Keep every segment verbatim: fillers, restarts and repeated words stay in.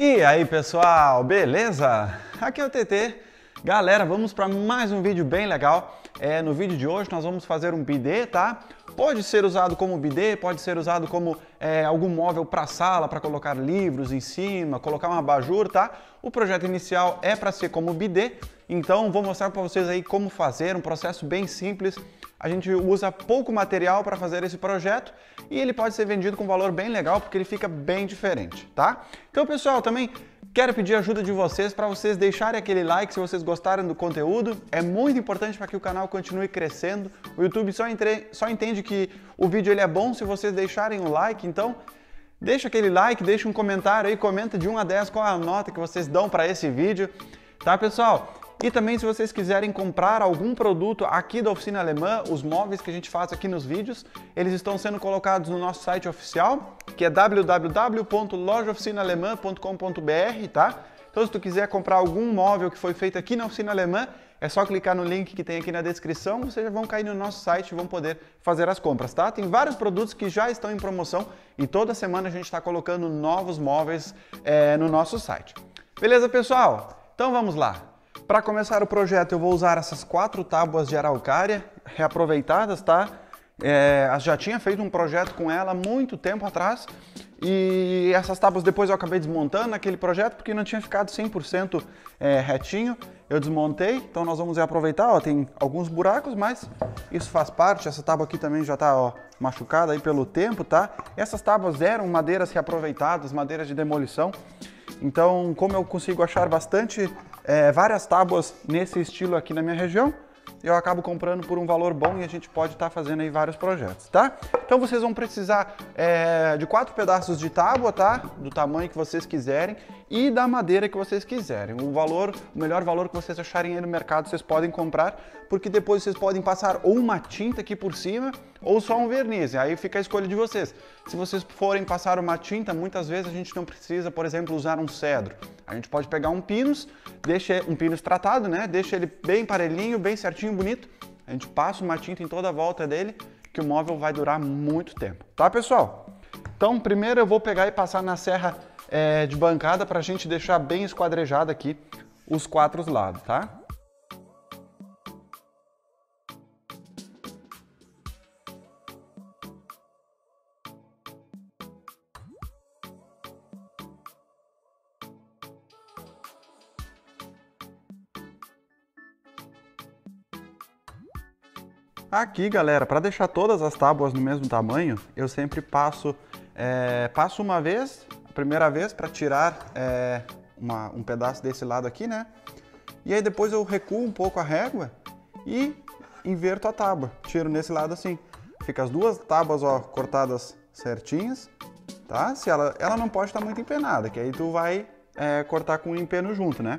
E aí pessoal, beleza? Aqui é o T T. Galera, vamos para mais um vídeo bem legal. É, no vídeo de hoje nós vamos fazer um bidê, tá? Pode ser usado como bidê, pode ser usado como é, algum móvel para sala, para colocar livros em cima, colocar um abajur, tá? O projeto inicial é para ser como bidê, então vou mostrar para vocês aí como fazer, um processo bem simples. A gente usa pouco material para fazer esse projeto e ele pode ser vendido com um valor bem legal porque ele fica bem diferente, tá? Então pessoal, também quero pedir a ajuda de vocês para vocês deixarem aquele like se vocês gostaram do conteúdo. É muito importante para que o canal continue crescendo. O YouTube só, entre... só entende que o vídeo ele é bom se vocês deixarem um like, então deixa aquele like, deixa um comentário aí, comenta de um a dez qual é a nota que vocês dão para esse vídeo, tá pessoal? E também se vocês quiserem comprar algum produto aqui da Oficina Alemã, os móveis que a gente faz aqui nos vídeos, eles estão sendo colocados no nosso site oficial, que é w w w ponto loja oficina alemã ponto com ponto b r, tá? Então se tu quiser comprar algum móvel que foi feito aqui na Oficina Alemã, é só clicar no link que tem aqui na descrição, vocês já vão cair no nosso site e vão poder fazer as compras, tá? Tem vários produtos que já estão em promoção e toda semana a gente está colocando novos móveis é, no nosso site. Beleza, pessoal? Então vamos lá! Para começar o projeto eu vou usar essas quatro tábuas de araucária reaproveitadas, tá? É, já tinha feito um projeto com ela muito tempo atrás e essas tábuas depois eu acabei desmontando naquele projeto porque não tinha ficado cem por cento é, retinho. Eu desmontei, então nós vamos reaproveitar, ó, tem alguns buracos, mas isso faz parte. Essa tábua aqui também já tá, ó, machucada aí pelo tempo, tá? Essas tábuas eram madeiras reaproveitadas, madeiras de demolição. Então, como eu consigo achar bastante, é, várias tábuas nesse estilo aqui na minha região, eu acabo comprando por um valor bom e a gente pode estar tá fazendo aí vários projetos, tá? Então vocês vão precisar é, de quatro pedaços de tábua, tá? Do tamanho que vocês quiserem e da madeira que vocês quiserem. O valor, o melhor valor que vocês acharem aí no mercado, vocês podem comprar, porque depois vocês podem passar ou uma tinta aqui por cima ou só um verniz, aí fica a escolha de vocês. Se vocês forem passar uma tinta, muitas vezes a gente não precisa, por exemplo, usar um cedro. A gente pode pegar um pinus, deixa um pinus tratado, né? Deixa ele bem parelhinho, bem certinho, bonito. A gente passa uma tinta em toda a volta dele, que o móvel vai durar muito tempo, tá pessoal? Então primeiro eu vou pegar e passar na serra é, de bancada pra gente deixar bem esquadrejado aqui os quatro lados, tá? Aqui, galera, para deixar todas as tábuas no mesmo tamanho, eu sempre passo, é, passo uma vez, a primeira vez, para tirar é, uma, um pedaço desse lado aqui, né? E aí depois eu recuo um pouco a régua e inverto a tábua, tiro nesse lado assim. Fica as duas tábuas, ó, cortadas certinhas, tá? Se ela, ela não pode estar muito empenada, que aí tu vai é, cortar com o empeno junto, né?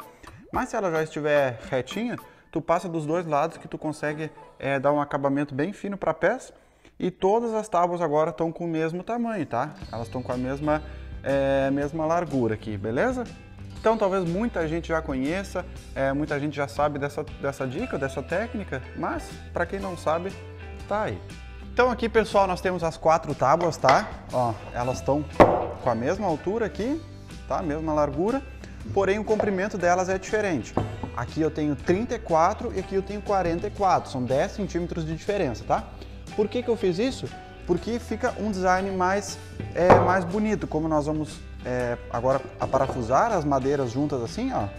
Mas se ela já estiver retinha, tu passa dos dois lados que tu consegue é, dar um acabamento bem fino para a peça. E todas as tábuas agora estão com o mesmo tamanho, tá? Elas estão com a mesma, é, mesma largura aqui, beleza? Então talvez muita gente já conheça, é, muita gente já sabe dessa, dessa dica, dessa técnica, mas para quem não sabe, tá aí. Então aqui, pessoal, nós temos as quatro tábuas, tá? Ó, elas estão com a mesma altura aqui, tá? Mesma largura, porém o comprimento delas é diferente. Aqui eu tenho trinta e quatro e aqui eu tenho quarenta e quatro, são dez centímetros de diferença, tá? Por que que eu fiz isso? Porque fica um design mais, é, mais bonito, como nós vamos é, agora aparafusar as madeiras juntas assim, ó.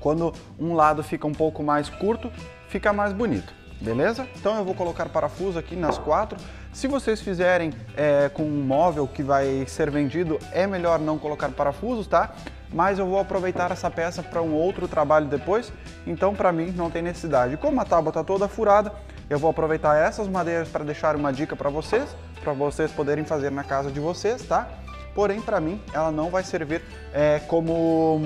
Quando um lado fica um pouco mais curto, fica mais bonito, beleza? Então eu vou colocar parafuso aqui nas quatro. Se vocês fizerem é, com um móvel que vai ser vendido, é melhor não colocar parafusos, tá? Mas eu vou aproveitar essa peça para um outro trabalho depois, então para mim não tem necessidade. Como a tábua está toda furada, eu vou aproveitar essas madeiras para deixar uma dica para vocês, para vocês poderem fazer na casa de vocês, tá? Porém, para mim, ela não vai servir é, como,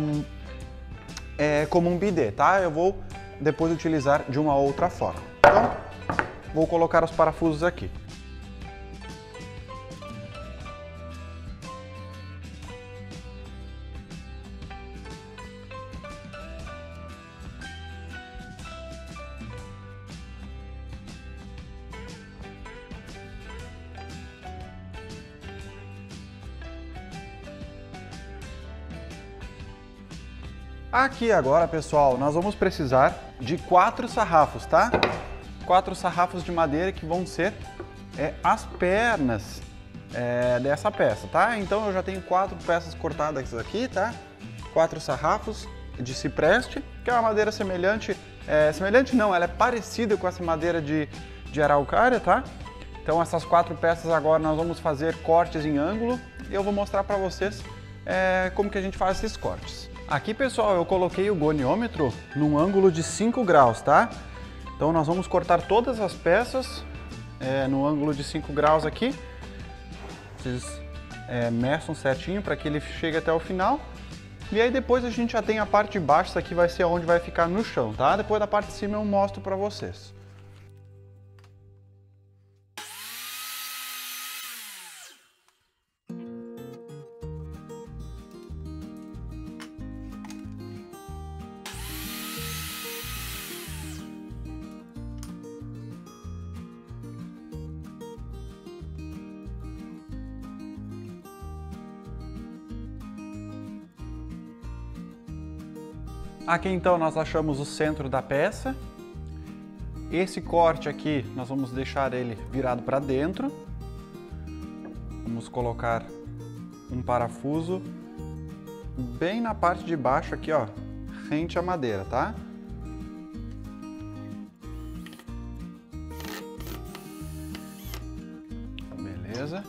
é, como um bidê, tá? Eu vou depois utilizar de uma outra forma. Então, vou colocar os parafusos aqui. Aqui agora, pessoal, nós vamos precisar de quatro sarrafos, tá? Quatro sarrafos de madeira que vão ser é, as pernas é, dessa peça, tá? Então eu já tenho quatro peças cortadas aqui, tá? Quatro sarrafos de cipreste, que é uma madeira semelhante, é, semelhante não, ela é parecida com essa madeira de, de araucária, tá? Então essas quatro peças agora nós vamos fazer cortes em ângulo e eu vou mostrar para vocês é, como que a gente faz esses cortes. Aqui, pessoal, eu coloquei o goniômetro num ângulo de cinco graus, tá? Então nós vamos cortar todas as peças é, no ângulo de cinco graus aqui. Vocês é, meçam certinho para que ele chegue até o final. E aí depois a gente já tem a parte de baixo, isso aqui vai ser onde vai ficar no chão, tá? Depois da parte de cima eu mostro para vocês. Aqui então nós achamos o centro da peça. Esse corte aqui nós vamos deixar ele virado para dentro. Vamos colocar um parafuso bem na parte de baixo aqui, ó, rente à madeira, tá? Beleza.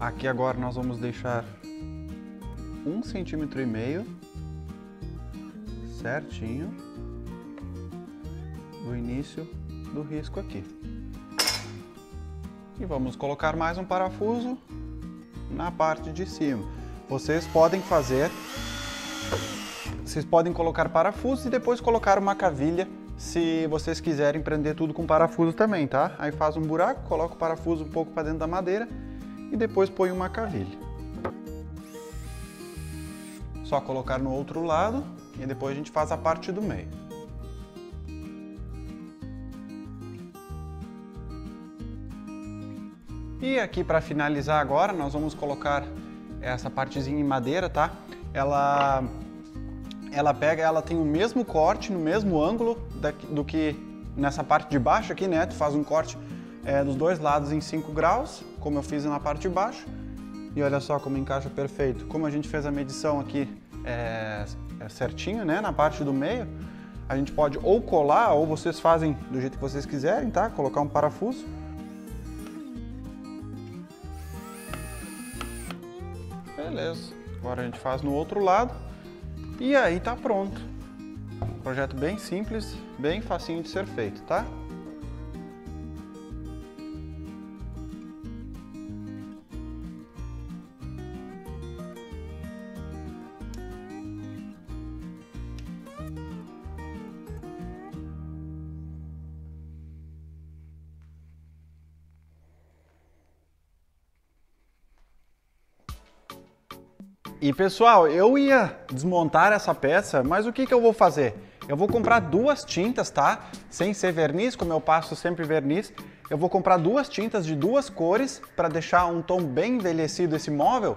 Aqui agora nós vamos deixar um centímetro e meio certinho do início do risco aqui. E vamos colocar mais um parafuso na parte de cima. Vocês podem fazer, vocês podem colocar parafusos e depois colocar uma cavilha, se vocês quiserem prender tudo com parafuso também, tá? Aí faz um buraco, coloca o parafuso um pouco para dentro da madeira e depois põe uma cavilha. Só colocar no outro lado. E depois a gente faz a parte do meio. E aqui para finalizar agora, nós vamos colocar essa partezinha em madeira, tá? Ela, ela pega, ela tem o mesmo corte, no mesmo ângulo da, do que nessa parte de baixo aqui, né? Tu faz um corte é, dos dois lados em cinco graus, como eu fiz na parte de baixo. E olha só como encaixa perfeito. Como a gente fez a medição aqui é, é certinho, né, na parte do meio, a gente pode ou colar, ou vocês fazem do jeito que vocês quiserem, tá? Colocar um parafuso. Beleza. Agora a gente faz no outro lado e aí tá pronto. Projeto bem simples, bem facinho de ser feito, tá? E pessoal, eu ia desmontar essa peça, mas o que que eu vou fazer? Eu vou comprar duas tintas, tá? Sem ser verniz, como eu passo sempre verniz, eu vou comprar duas tintas de duas cores para deixar um tom bem envelhecido esse móvel.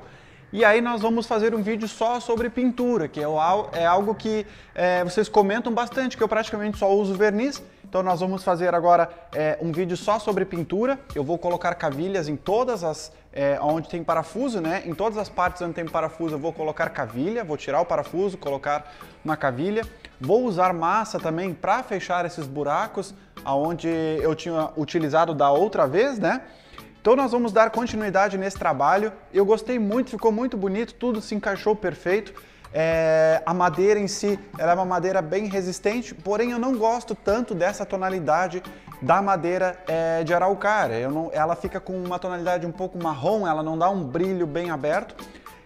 E aí nós vamos fazer um vídeo só sobre pintura, que é algo que é, vocês comentam bastante, que eu praticamente só uso verniz. Então nós vamos fazer agora é, um vídeo só sobre pintura. Eu vou colocar cavilhas em todas as... É, onde tem parafuso, né? Em todas as partes onde tem parafuso eu vou colocar cavilha. Vou tirar o parafuso, colocar uma cavilha. Vou usar massa também para fechar esses buracos aonde eu tinha utilizado da outra vez, né? Então nós vamos dar continuidade nesse trabalho. Eu gostei muito, ficou muito bonito, tudo se encaixou perfeito. É, a madeira em si, ela é uma madeira bem resistente, porém eu não gosto tanto dessa tonalidade da madeira é, de araucária. Eu não, ela fica com uma tonalidade um pouco marrom, ela não dá um brilho bem aberto.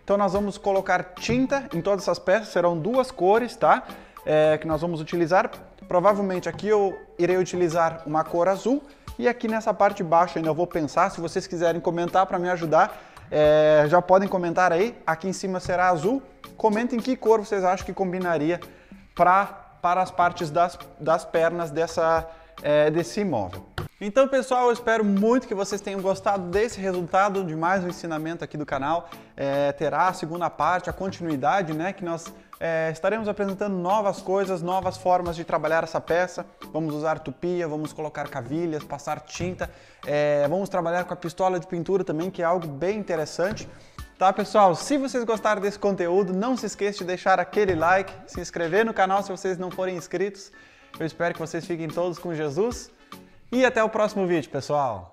Então nós vamos colocar tinta em todas essas peças, serão duas cores, tá? É, que nós vamos utilizar. Provavelmente aqui eu irei utilizar uma cor azul e aqui nessa parte baixa ainda eu vou pensar, se vocês quiserem comentar para me ajudar, é, já podem comentar aí, aqui em cima será azul. Comentem que cor vocês acham que combinaria pra, para as partes das, das pernas dessa, é, desse imóvel. Então, pessoal, eu espero muito que vocês tenham gostado desse resultado, de mais um ensinamento aqui do canal. É, terá a segunda parte, a continuidade, né, que nós é, estaremos apresentando novas coisas, novas formas de trabalhar essa peça. Vamos usar tupia, vamos colocar cavilhas, passar tinta, é, vamos trabalhar com a pistola de pintura também, que é algo bem interessante. Tá, pessoal? Se vocês gostaram desse conteúdo, não se esqueça de deixar aquele like, se inscrever no canal se vocês não forem inscritos. Eu espero que vocês fiquem todos com Jesus e até o próximo vídeo, pessoal!